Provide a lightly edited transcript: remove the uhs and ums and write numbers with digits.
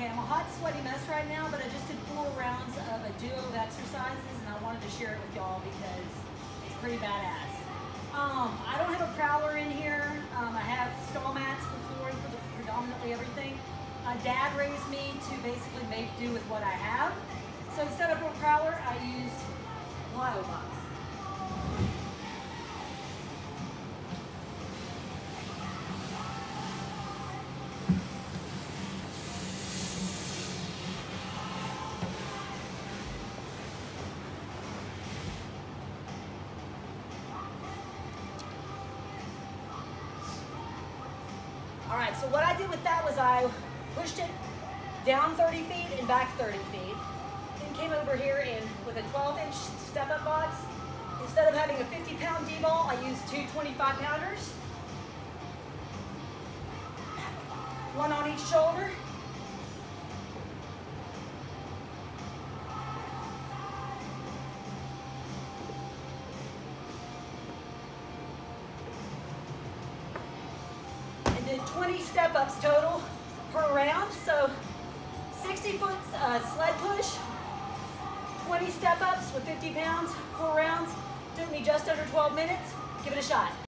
Okay, I'm a hot, sweaty mess right now, but I just did 4 rounds of a duo of exercises, and I wanted to share it with y'all because it's pretty badass. I don't have a prowler in here. I have stall mats for flooring for predominantly everything. Dad raised me to basically make do with what I have. So instead of a prowler, I used Plyo Box. All right, so what I did with that was I pushed it down 30 feet and back 30 feet. Then came over here and with a 12-inch step-up box, instead of having a 50-pound D-ball, I used 2 25-pounders. One on each shoulder. And did 20 step-ups total per round, so 60-foot sled push, 20 step-ups with 50 pounds, 4 rounds, took me just under 12 minutes. Give it a shot.